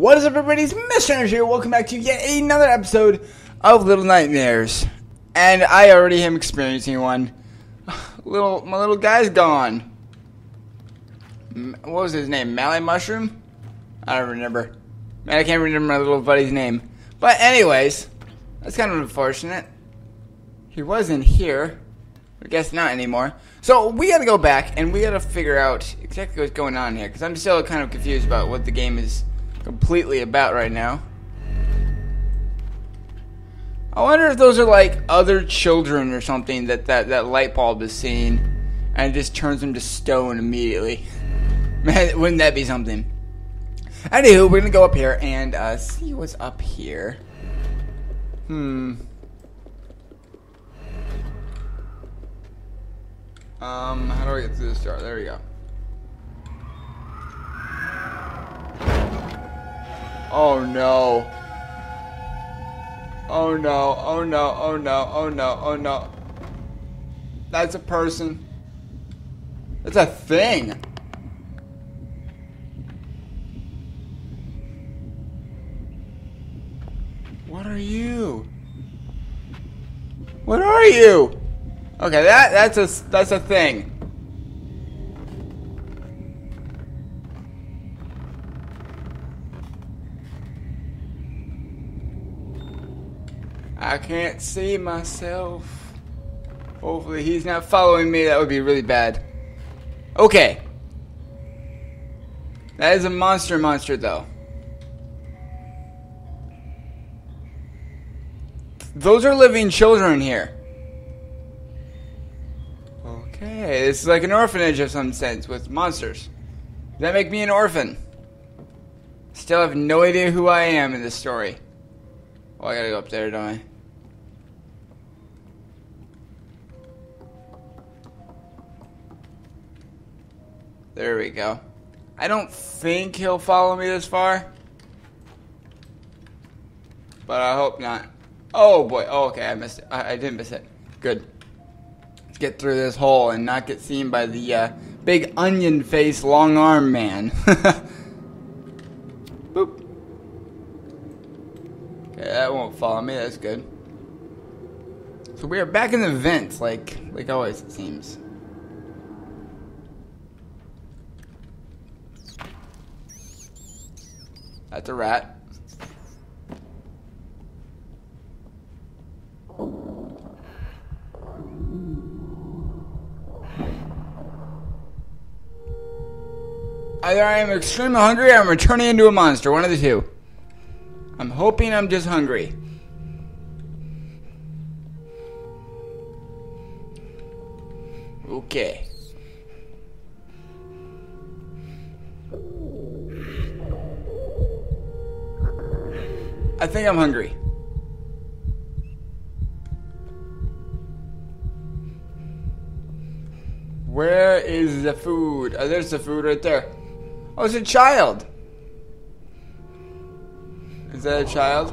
What is up, everybody? It's Mr. Energy here. Welcome back to yet another episode of Little Nightmares. And I already am experiencing one. My little guy's gone. What was his name? Mallow Mushroom? I don't remember. Man, I can't remember my little buddy's name. But anyways, that's kind of unfortunate. He was in here. I guess not anymore. So we gotta go back and we gotta figure out exactly what's going on here. Because I'm still kind of confused about what the game is completely about right now. I wonder if those are like other children or something that light bulb is seeing and it just turns them to stone immediately. Man, wouldn't that be something? Anywho, we're gonna go up here and see what's up here. How do I get through this door? There we go. Oh no. Oh no, oh no, oh no, oh no, oh no. That's a person. That's a thing. What are you? What are you? Okay, that's a thing. I can't see myself. Hopefully he's not following me. That would be really bad. Okay. That is a monster though. Those are living children here. Okay, this is like an orphanage of some sense with monsters. Does that make me an orphan? Still have no idea who I am in this story. Oh, I gotta go up there, don't I? There we go. I don't think he'll follow me this far. But I hope not. Oh boy. Oh, okay, I missed it. I didn't miss it. Good. Let's get through this hole and not get seen by the big onion face long arm man. Boop. Okay, that won't follow me. That's good. So we are back in the vents like always it seems. That's a rat. Either I am extremely hungry or I'm returning into a monster. One of the two. I'm hoping I'm just hungry. Okay. I think I'm hungry. Where is the food? Oh, there's the food right there. Oh, it's a child. Is that a child?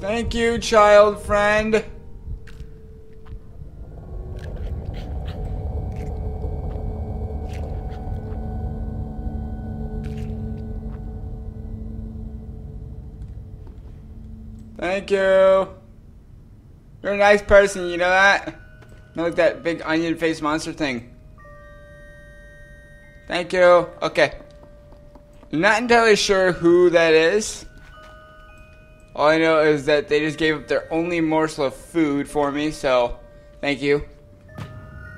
Thank you, child friend. Thank you. You're a nice person, you know that? Not like that big onion face monster thing. Thank you. Okay. I'm not entirely sure who that is. All I know is that they just gave up their only morsel of food for me, so thank you.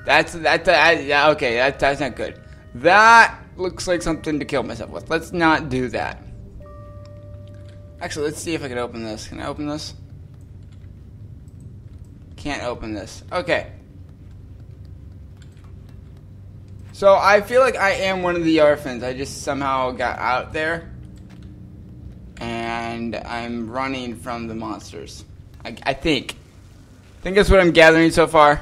That's not good. That looks like something to kill myself with. Let's not do that. Actually, let's see if I can open this. Can I open this? Can't open this. Okay. So I feel like I am one of the orphans. I just somehow got out there. And I'm running from the monsters. I think. I think that's what I'm gathering so far.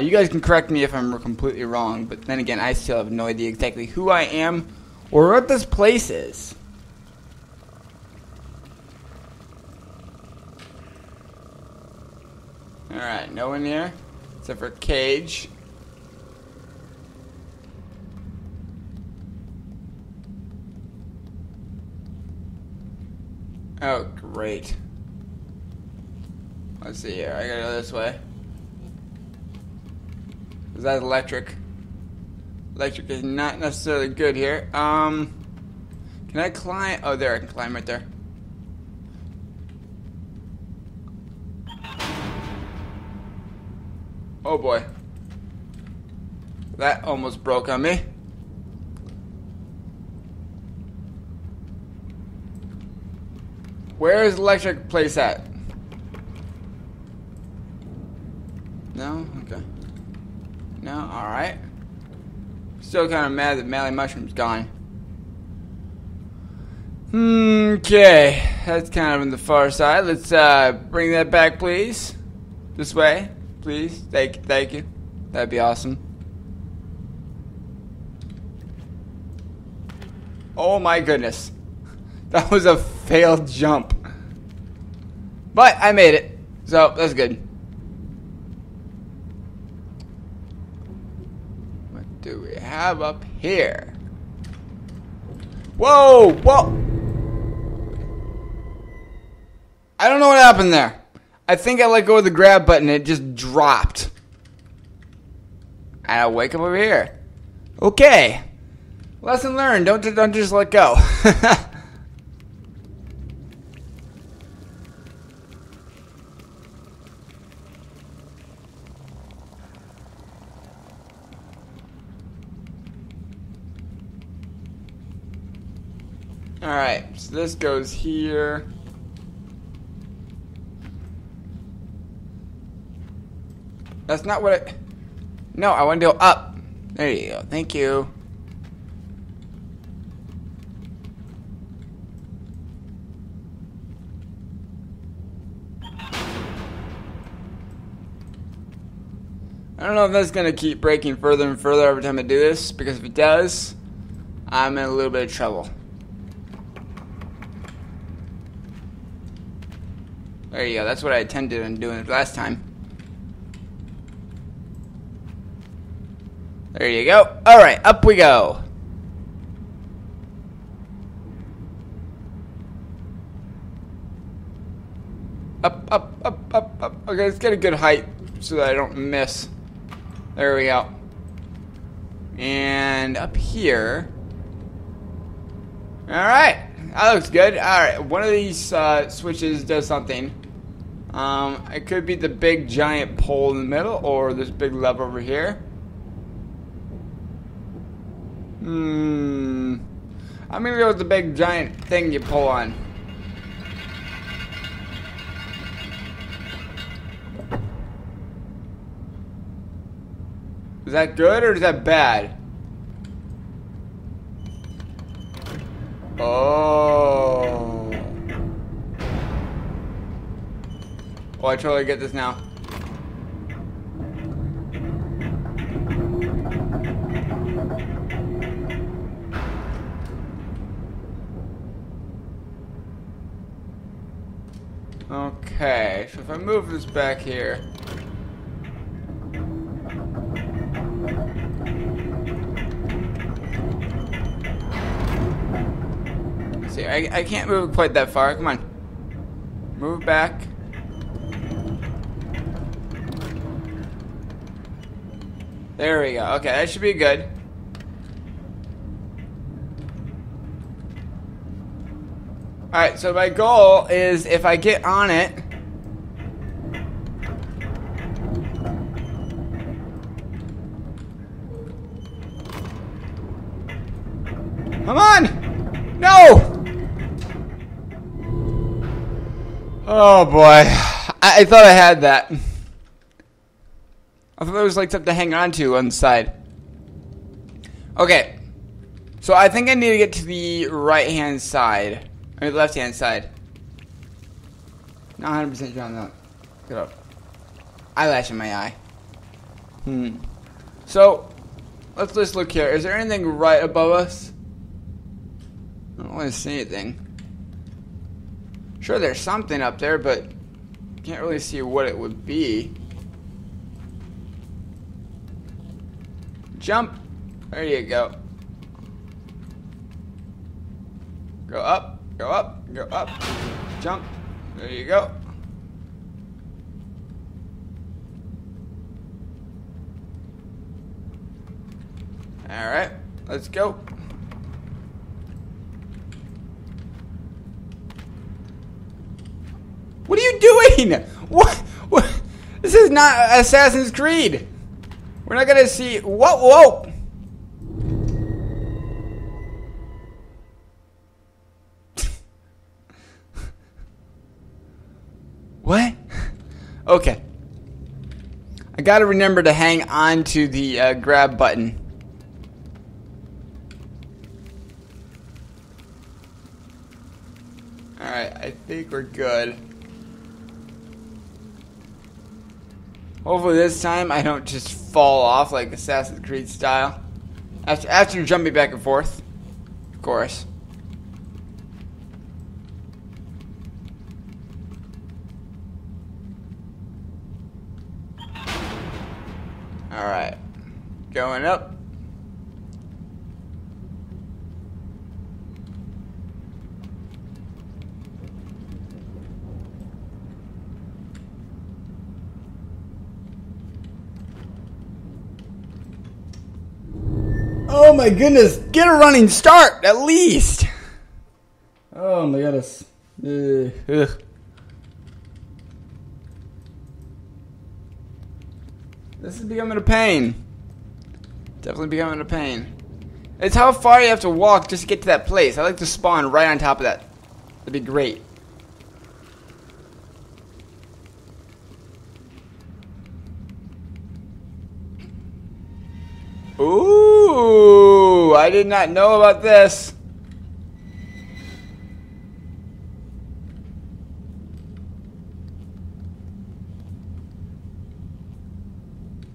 You guys can correct me if I'm completely wrong, but then again, I still have no idea exactly who I am or what this place is. Alright, no one here. Except for Cage. Oh, great. Let's see here. I gotta go this way. Is that electric? Electric is not necessarily good here. Can I climb? Oh, there, I can climb right there. Oh boy. That almost broke on me. Where is electric place at? No? Okay. No? Alright. Still kind of mad that Mally Mushroom's gone. Okay. That's kind of on the far side. Let's bring that back, please. This way. Please. Thank you. That'd be awesome. Oh my goodness. That was a failed jump. But I made it. So, that's good. What do we have up here? Whoa! Whoa! I don't know what happened there. I think I let go of the grab button and it just dropped. And I wake up over here. Okay. Lesson learned. Don't just let go. Alright, so this goes here. That's not what it... No, I want to go up. There you go. Thank you. I don't know if that's going to keep breaking further and further every time I do this, because if it does, I'm in a little bit of trouble. There you go. That's what I intended on doing last time. There you go. Alright, up we go. Up, up, up, up, up. Okay, let's get a good height so that I don't miss. There we go. And up here. Alright. That looks good. Alright, one of these switches does something. It could be the big giant pole in the middle or this big lever over here. I'm gonna go with the big giant thing you pull on. Is that good or is that bad? Oh. Oh, I totally get this now. Okay, so if I move this back here. See, I can't move quite that far. Come on. Move back. There we go. Okay, that should be good. Alright, so my goal is if I get on it. Come on! No! Oh boy. I thought I had that. I thought it was like something to hang on to on the side. Okay. So I think I need to get to the right hand side. I mean, the left-hand side. Not 100% sure on that. Get up. Eyelash in my eye. So, let's just look here. Is there anything right above us? I don't really see anything. Sure, there's something up there, but can't really see what it would be. Jump. There you go. Go up, go up, go up. Jump. There you go. Alright, let's go. What are you doing? What? This is not Assassin's Creed. We're not gonna see. Whoa, whoa. What? Okay. I gotta remember to hang on to the grab button. Alright, I think we're good. Hopefully this time I don't just fall off like Assassin's Creed style. After jumping back and forth, of course. Alright, going up. Oh my goodness, get a running start at least. Oh my goodness. Ugh. This is becoming a pain. Definitely becoming a pain. It's how far you have to walk just to get to that place. I like to spawn right on top of that. That'd be great. Ooh, I did not know about this.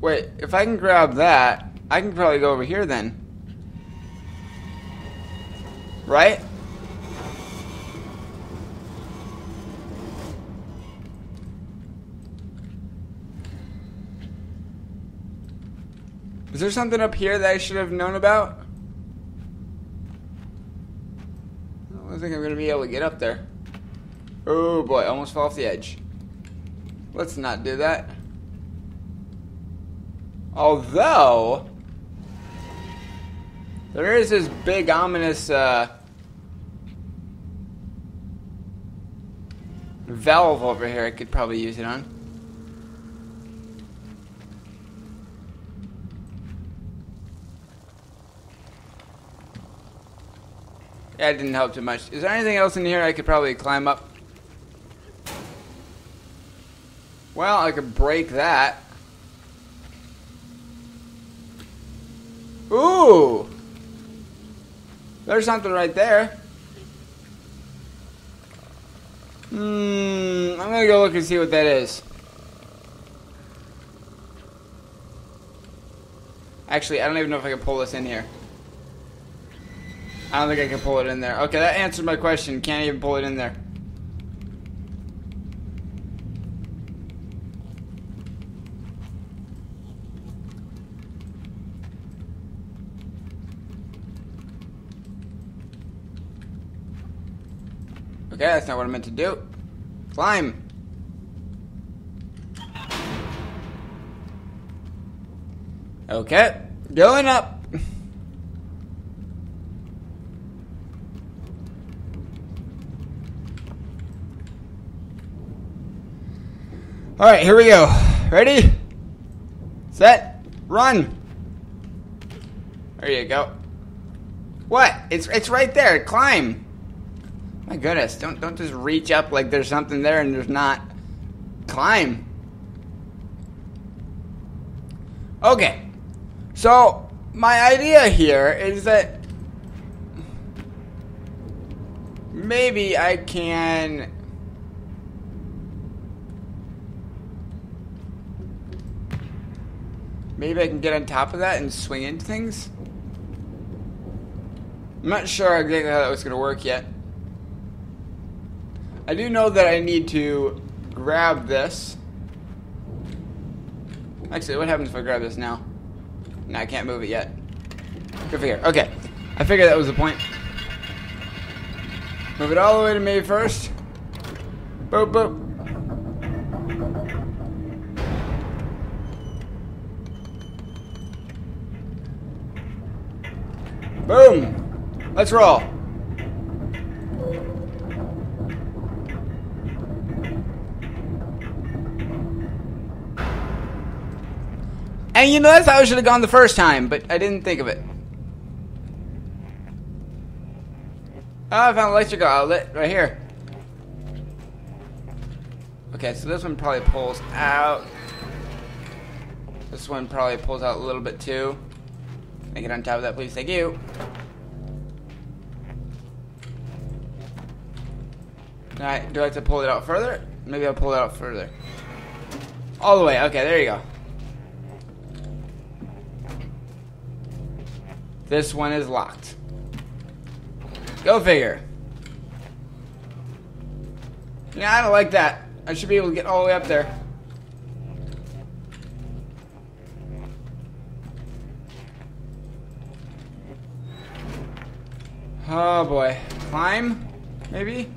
Wait, if I can grab that, I can probably go over here then. Right? Is there something up here that I should have known about? I don't think I'm gonna be able to get up there. Oh boy, I almost fell off the edge. Let's not do that. Although, there is this big ominous valve over here I could probably use it on. That didn't help too much. Is there anything else in here I could probably climb up? Well, I could break that. Ooh! There's something right there. I'm gonna go look and see what that is. Actually, I don't even know if I can pull this in here. I don't think I can pull it in there. Okay, that answered my question. Can't even pull it in there. Okay, that's not what I meant to do. Climb. Okay, going up. All right, here we go. Ready? Set. Run. There you go. What? It's right there. Climb. My goodness, don't just reach up like there's something there and there's not. Climb. Okay. So, my idea here is that maybe I can get on top of that and swing into things. I'm not sure exactly how that was going to work yet. I do know that I need to grab this. Actually, what happens if I grab this now? No, I can't move it yet. Good figure. Okay. I figured that was the point. Move it all the way to me first. Boop, boop. Boom. Let's roll. And you know, that's how I should have gone the first time, but I didn't think of it. Oh, I found an electrical outlet right here. Okay, so this one probably pulls out. This one probably pulls out a little bit too. Can I get on top of that, please? Thank you. Alright, do I have to pull it out further? Maybe I'll pull it out further. All the way. Okay, there you go. This one is locked. Go figure. Yeah, I don't like that. I should be able to get all the way up there. Oh boy. Climb? Maybe?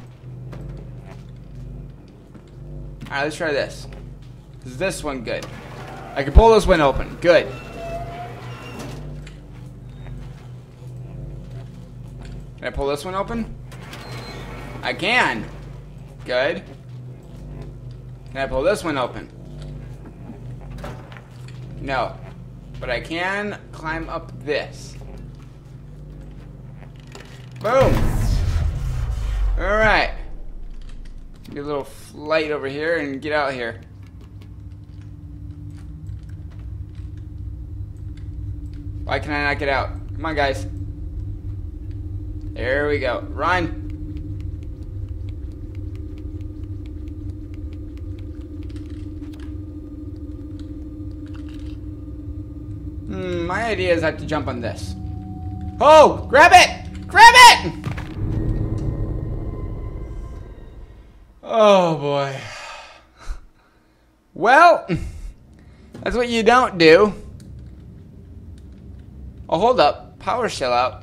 Alright, let's try this. Is this one good? I can pull this one open. Good. Can I pull this one open? I can. Good. Can I pull this one open? No. But I can climb up this. Boom. Alright. Get a little flight over here and get out here. Why can I not get out? Come on, guys. There we go. Run. My idea is I have to jump on this. Oh! Grab it! Grab it! Oh, boy. Well, that's what you don't do. Oh, hold up. Power's still out.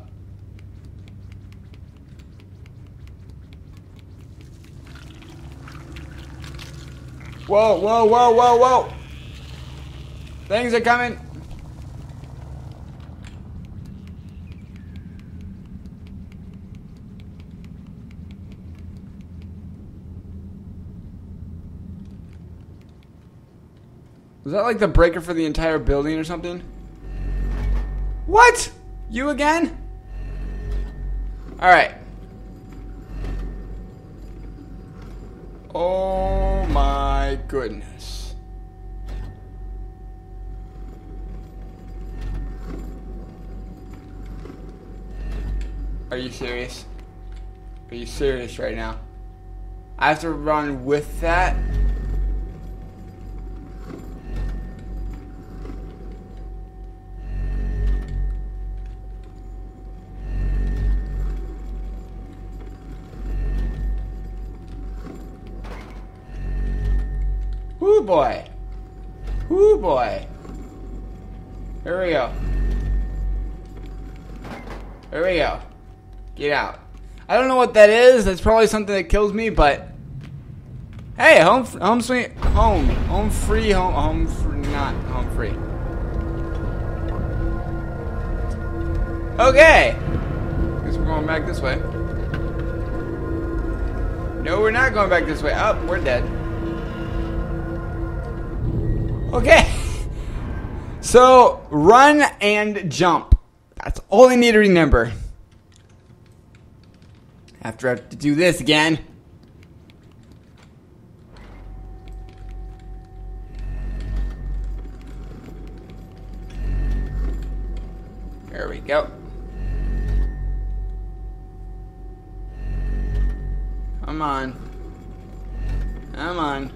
Whoa, whoa, whoa, whoa, whoa. Things are coming. Was that like the breaker for the entire building or something? What? You again? All right. Oh my goodness. Are you serious? Are you serious right now? I have to run with that? Ooh boy. Ooh boy. Here we go. Here we go. Get out. I don't know what that is. That's probably something that kills me, but hey, home sweet home. Home free home. Home free, not home free. Okay. Guess we're going back this way. No, we're not going back this way. Oh, we're dead. Okay, so run and jump. That's all I need to remember. After I have to do this again. There we go. Come on. Come on.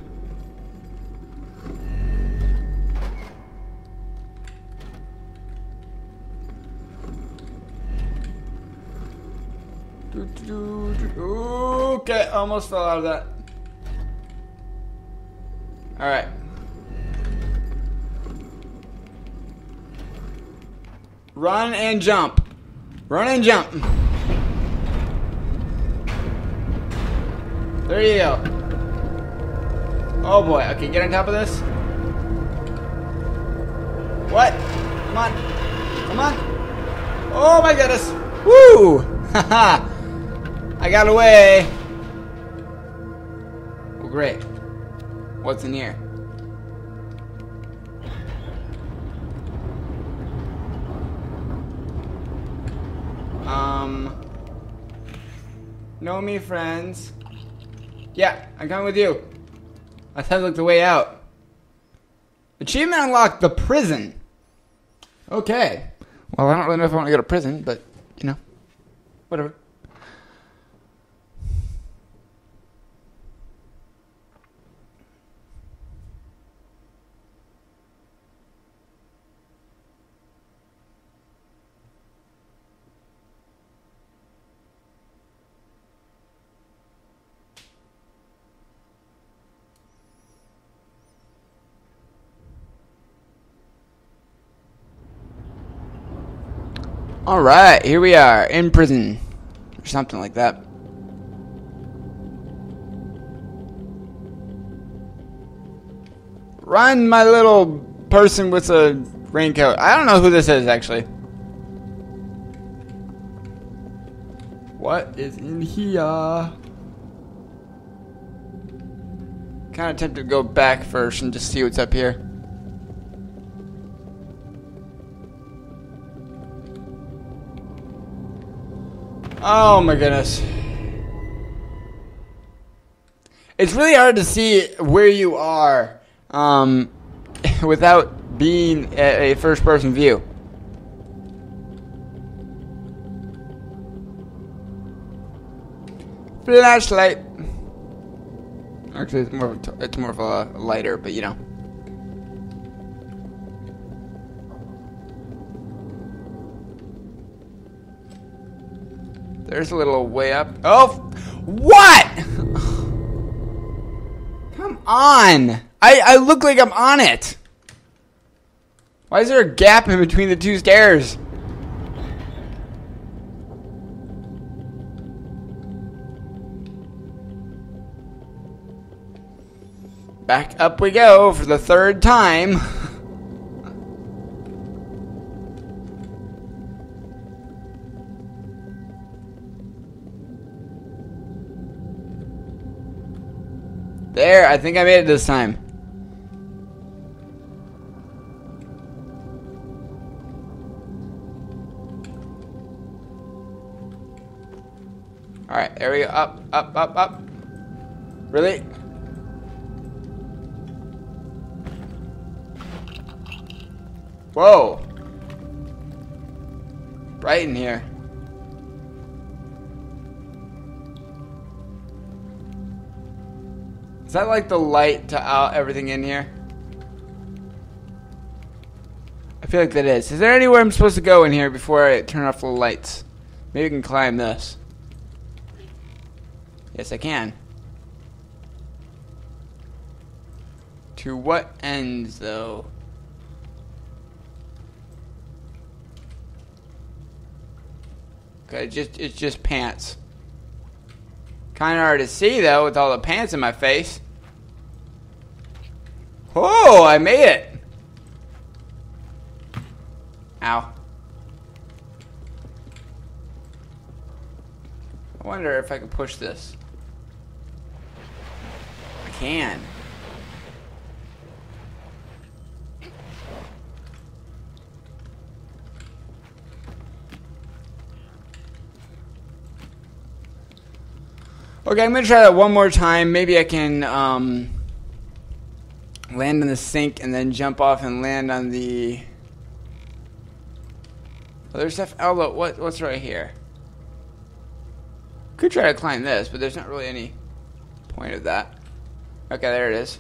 Okay, almost fell out of that. Alright. Run and jump. Run and jump. There you go. Oh boy. Okay, get on top of this. What? Come on. Come on. Oh my goodness. Woo! Haha. I got away. Well, great. What's in here? Know me, friends. Yeah, I'm coming with you. I thought I looked the way out. Achievement unlocked: the prison. Okay. Well, I don't really know if I want to go to prison, but, you know, whatever. Alright, here we are, in prison, or something like that. Run, my little person with a raincoat. I don't know who this is, actually. What is in here? Kind of tempted to go back first and just see what's up here. Oh my goodness. It's really hard to see where you are without being a first-person view. Flashlight. Actually, it's more of a lighter, but you know. There's a little way up. Oh, what? Come on. I look like I'm on it. Why is there a gap in between the two stairs? Back up we go for the third time. There, I think I made it this time. Alright, there we go. Up, up, up, up. Really? Whoa. Bright in here. Is that like the light to out everything in here? I feel like that is. Is there anywhere I'm supposed to go in here before I turn off the lights? Maybe I can climb this. Yes, I can. To what ends, though? Okay, it's just pants. Kind of hard to see, though, with all the pants in my face. Oh, I made it. Ow. I wonder if I can push this. I can. Okay, I'm going to try that one more time. Maybe I can land in the sink and then jump off and land on the... Oh, there's stuff. Oh, look, what's right here? Could try to climb this, but there's not really any point of that. Okay, there it is.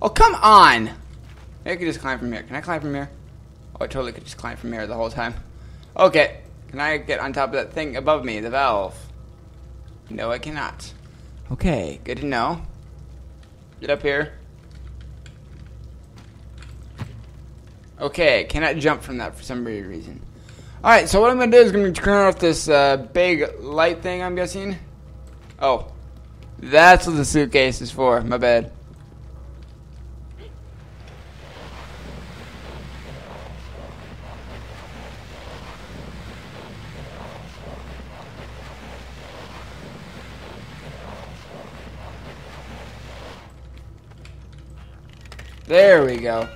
Oh, come on! Maybe I could just climb from here. Can I climb from here? Oh, I totally could just climb from here the whole time. Okay. Can I get on top of that thing above me, the valve? No, I cannot. Okay, good to know. Get up here. Okay, cannot jump from that for some weird reason. Alright, so what I'm going to do is I'm going to turn off this big light thing, I'm guessing. Oh. That's what the suitcase is for. My bad. There we go.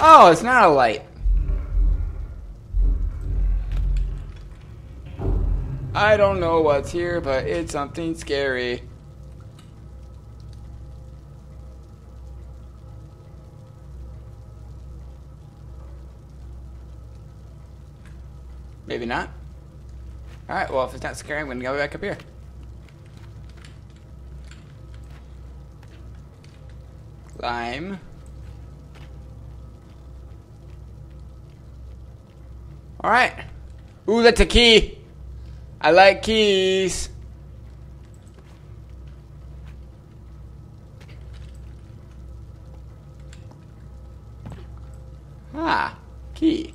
Oh, it's not a light. I don't know what's here, but it's something scary. Maybe not. Alright, well, if it's not scary, I'm going to go back up here. Climb. Alright. Ooh, that's a key. I like keys. Ah, key.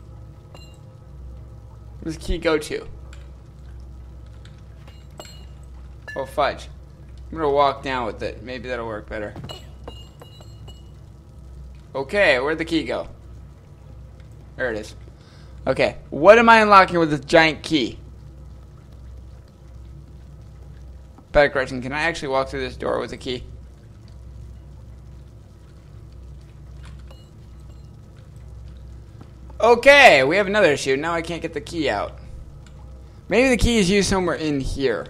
Where does key go to? Oh, fudge. I'm gonna walk down with it. Maybe that'll work better. Okay, where'd the key go? There it is. Okay, what am I unlocking with this giant key? Better question, can I actually walk through this door with a key? Okay, we have another issue. Now I can't get the key out. Maybe the key is used somewhere in here.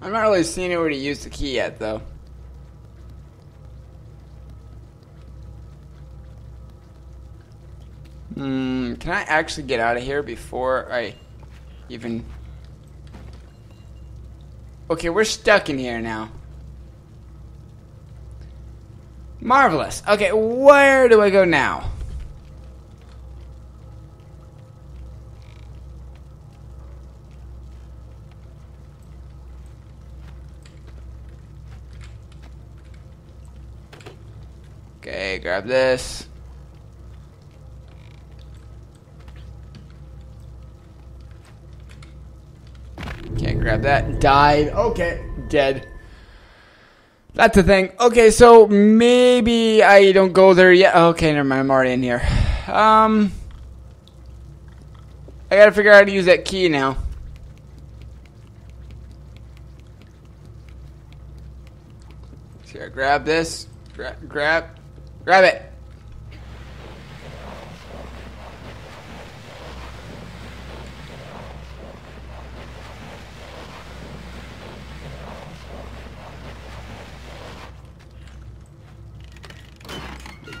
I'm not really seeing where to use the key yet, though. Can I actually get out of here before I even... Okay, we're stuck in here now. Marvelous. Okay, where do I go now? Okay, grab this. Can't grab that. Died. Okay, dead. That's the thing. Okay, so maybe I don't go there yet. Okay, never mind. I'm already in here. I gotta figure out how to use that key now. So I grab this. Grab it. Get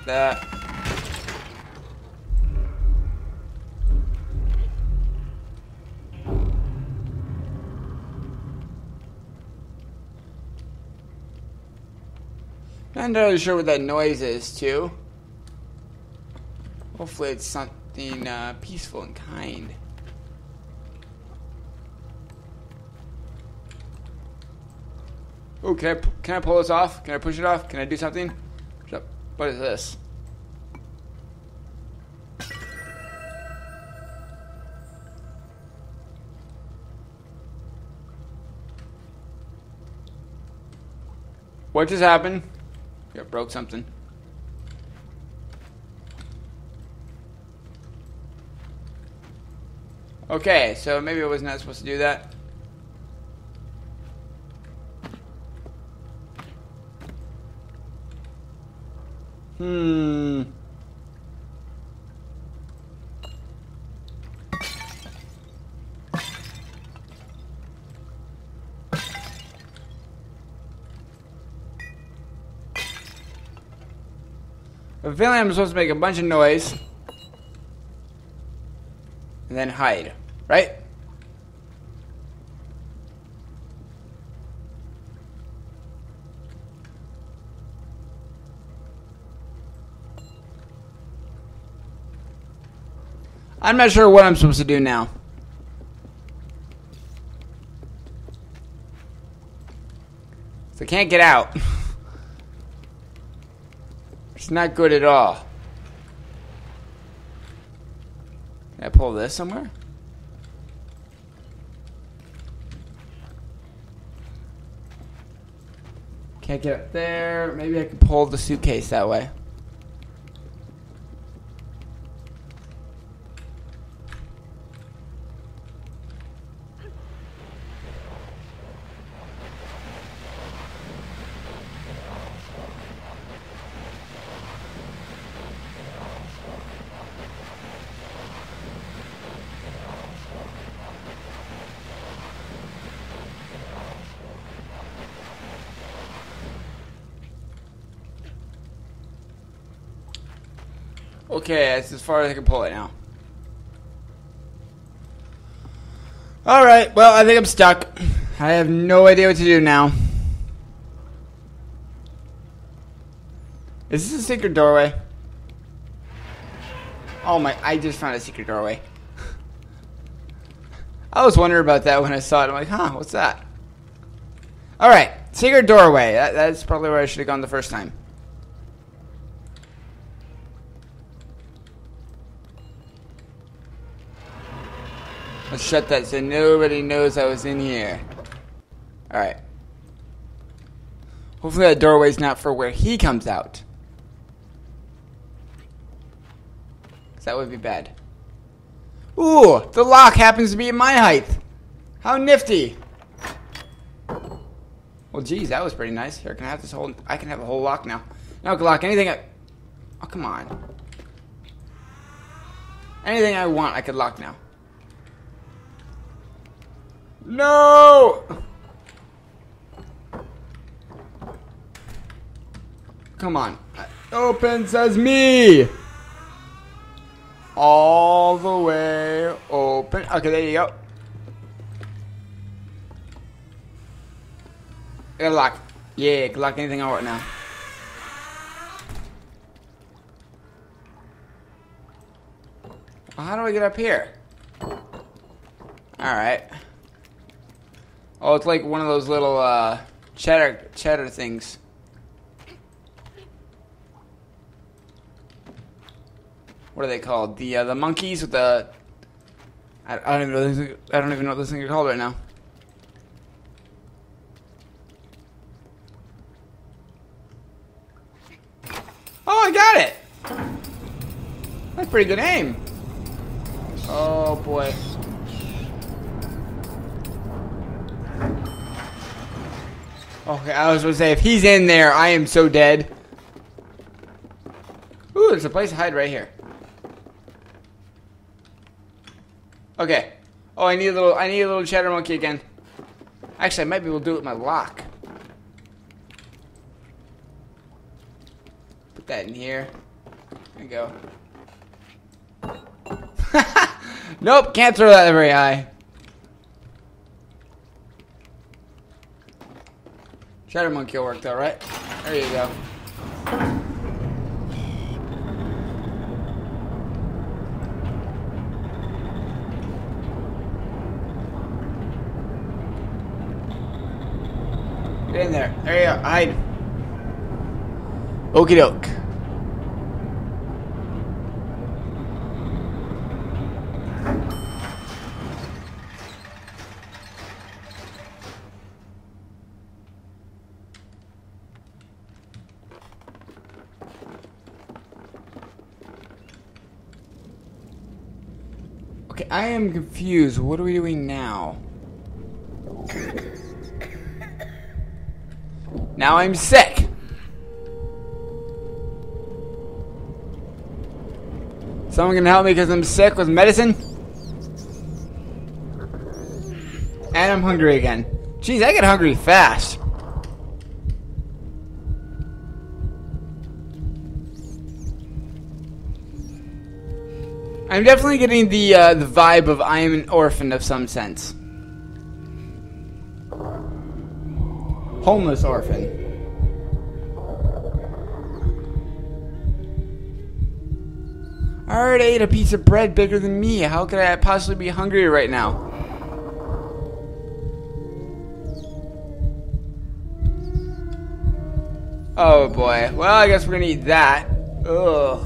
that. I'm not really sure what that noise is, too. Hopefully it's something peaceful and kind. Oh, can I pull this off? Can I push it off? Can I do something? What is this? What just happened? I broke something. Okay, so maybe I was not supposed to do that. I'm feeling I'm supposed to make a bunch of noise and then hide, right? I'm not sure what I'm supposed to do now. can't get out. It's not good at all. Can I pull this somewhere? Can't get up there. Maybe I can pull the suitcase that way. Okay, that's as far as I can pull it now. Alright, well, I think I'm stuck. I have no idea what to do now. Is this a secret doorway? Oh my, I just found a secret doorway. I was wondering about that when I saw it. I'm like, huh, what's that? Alright, secret doorway. That's probably where I should have gone the first time. Let's shut that so nobody knows I was in here. Alright. Hopefully that doorway's not for where he comes out. Because that would be bad. Ooh! The lock happens to be my height! How nifty! Well, geez, that was pretty nice. Here, can I have this whole... I can have a whole lock now. Now I can lock anything I... Oh, come on. Anything I want, I could lock now. No! Come on. Opens as me! All the way open. Okay, there you go. It'll lock. Yeah, I can lock anything I want now. Well, how do I get up here? Alright. Oh, it's like one of those little cheddar things. What are they called? The monkeys with the I don't even know what this thing is called right now. Oh, I got it. That's pretty good aim. Oh boy. Okay, I was going to say, if he's in there, I am so dead. Ooh, there's a place to hide right here. Okay. Oh, I need a little cheddar monkey again. Actually, I might be able to do it with my lock. Put that in here. There we go. Nope, can't throw that very high. Cheddar monkey will work though, right? There you go. Get in there. There you go. Hide. Okie doke. I am confused. What are we doing now? Now I'm sick. Someone can help me because I'm sick with medicine. And I'm hungry again. Jeez, I get hungry fast. I'm definitely getting the vibe of I am an orphan of some sense. Homeless orphan. I already ate a piece of bread bigger than me. How could I possibly be hungry right now? Oh boy. Well, I guess we're gonna eat that. Ugh.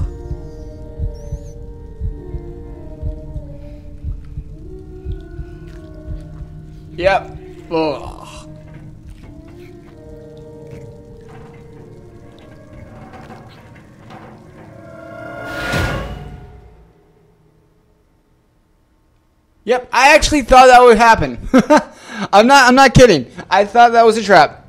Yep. Ugh. Yep. I actually thought that would happen. I'm not kidding. I thought that was a trap.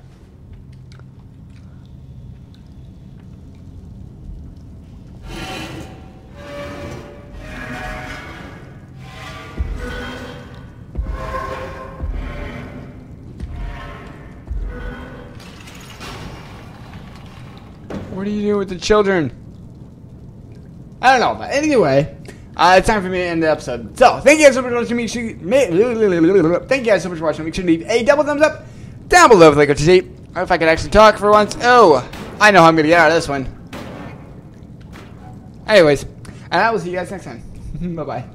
What do you do with the children? I don't know, but anyway, it's time for me to end the episode. So, thank you guys so much for watching. Thank you guys so much for watching. Make sure to leave a double thumbs up down below if I go to see. Or if I could actually talk for once. Oh, I know how I'm going to get out of this one. Anyways, and I will see you guys next time. Bye-bye.